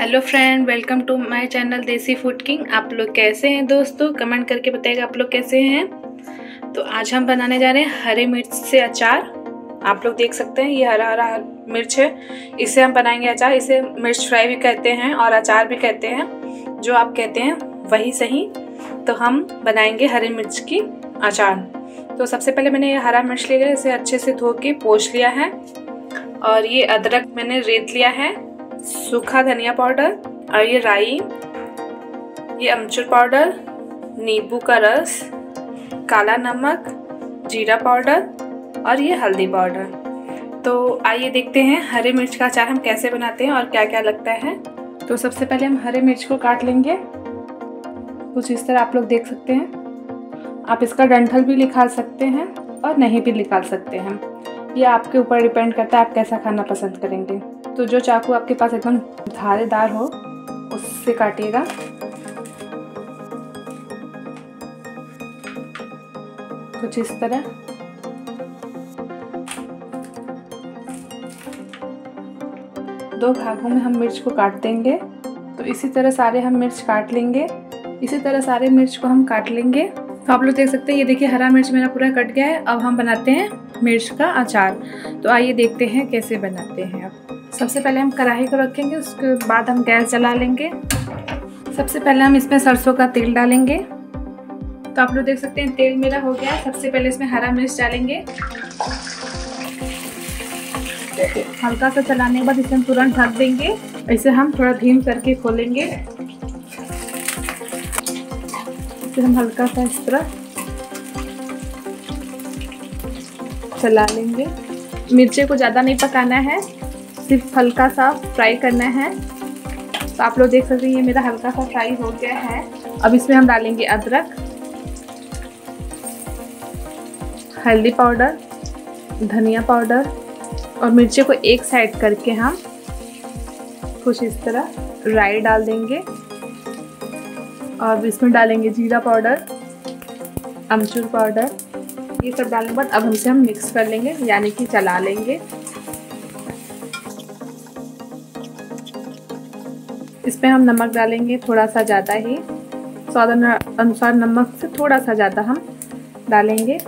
Hello friend, welcome to my channel Desi food king. आप लोग कैसे हैं दोस्तों? कमेंट करके बताइएगा आप लोग कैसे हैं। तो आज हम बनाने जा रहे हैं हरी मिर्च से अचार। आप लोग देख सकते हैं ये हरा हरा मिर्च है, इसे हम बनाएंगे अचार। इसे मिर्च फ्राई भी कहते हैं और अचार भी कहते हैं, जो आप कहते हैं वही सही। तो हम बनाएंगे हरी मिर्च की अचार। तो सबसे पहले मैंने ये हरा मिर्च ले लिया, इसे अच्छे से धो के पोंछ लिया है। और ये अदरक मैंने रेत लिया है, सूखा धनिया पाउडर और ये राई, ये अमचूर पाउडर, नींबू का रस, काला नमक, जीरा पाउडर और ये हल्दी पाउडर। तो आइए देखते हैं हरी मिर्च का अचार हम कैसे बनाते हैं और क्या क्या लगता है। तो सबसे पहले हम हरी मिर्च को काट लेंगे, कुछ इस तरह आप लोग देख सकते हैं। आप इसका डंठल भी निकाल सकते हैं और नहीं भी निकाल सकते हैं, ये आपके ऊपर डिपेंड करता है आप कैसा खाना पसंद करेंगे। तो जो चाकू आपके पास एकदम धारेदार हो उससे काटिएगा। कुछ इस तरह। दो भागों में हम मिर्च को काट देंगे। तो इसी तरह सारे हम मिर्च काट लेंगे, इसी तरह सारे मिर्च को हम काट लेंगे। तो आप लोग देख सकते हैं, ये देखिए हरा मिर्च मेरा पूरा कट गया है। अब हम बनाते हैं मिर्च का अचार। तो आइए देखते हैं कैसे बनाते हैं। अब सबसे पहले हम कढ़ाई को रखेंगे, उसके बाद हम गैस जला लेंगे। सबसे पहले हम इसमें सरसों का तेल डालेंगे। तो आप लोग देख सकते हैं तेल मेरा हो गया है। सबसे पहले इसमें हरा मिर्च डालेंगे। हल्का सा चलाने के बाद इसे हम तुरंत ढक देंगे। इसे हम थोड़ा धीम करके खोलेंगे। इसे हम हल्का सा इस तरह चला लेंगे। मिर्चे को ज़्यादा नहीं पकाना है, सिर्फ हल्का सा फ्राई करना है। तो आप लोग देख सकते हैं ये मेरा हल्का सा फ्राई हो गया है। अब इसमें हम डालेंगे अदरक, हल्दी पाउडर, धनिया पाउडर और मिर्चे को एक साइड करके हम कुछ इस तरह राई डाल देंगे। और इसमें डालेंगे जीरा पाउडर, अमचूर पाउडर। ये सब डालने के बाद अब हमसे हम मिक्स कर लेंगे, यानी कि चला लेंगे। इसमें हम नमक डालेंगे, थोड़ा सा ज़्यादा ही, स्वाद अनुसार नमक से थोड़ा सा ज़्यादा हम डालेंगे।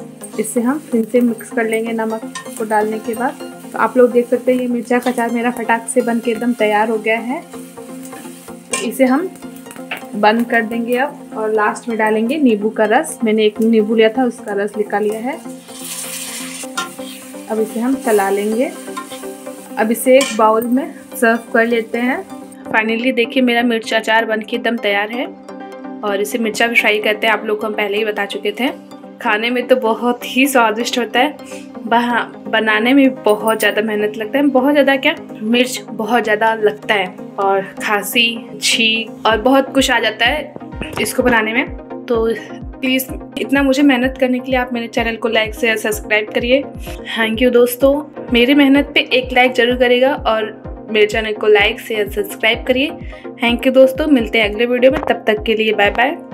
इससे हम फिर से मिक्स कर लेंगे नमक को डालने के बाद। तो आप लोग देख सकते हैं ये मिर्चा का अचार मेरा फटाक से बन के एकदम तैयार हो गया है। तो इसे हम बंद कर देंगे अब। और लास्ट में डालेंगे नींबू का रस। मैंने एक नींबू लिया था, उसका रस निकाल लिया है। अब इसे हम चला लेंगे। अब इसे एक बाउल में सर्व कर लेते हैं। फाइनली देखिए मेरा मिर्चा अचार बन के एकदम तैयार है। और इसे मिर्चा भी फ्राई कहते हैं, आप लोग को हम पहले ही बता चुके थे। खाने में तो बहुत ही स्वादिष्ट होता है, बनाने में बहुत ज़्यादा मेहनत लगता है। बहुत ज़्यादा क्या, मिर्च बहुत ज़्यादा लगता है और खांसी, छींक और बहुत कुछ आ जाता है इसको बनाने में। तो प्लीज़ इतना मुझे मेहनत करने के लिए आप मेरे चैनल को लाइक शेयर सब्सक्राइब करिए। थैंक यू दोस्तों, मेरी मेहनत पे एक लाइक ज़रूर करिएगा और मेरे चैनल को लाइक शेयर सब्सक्राइब करिए। थैंक यू दोस्तों, मिलते हैं अगले वीडियो में। तब तक के लिए बाय बाय।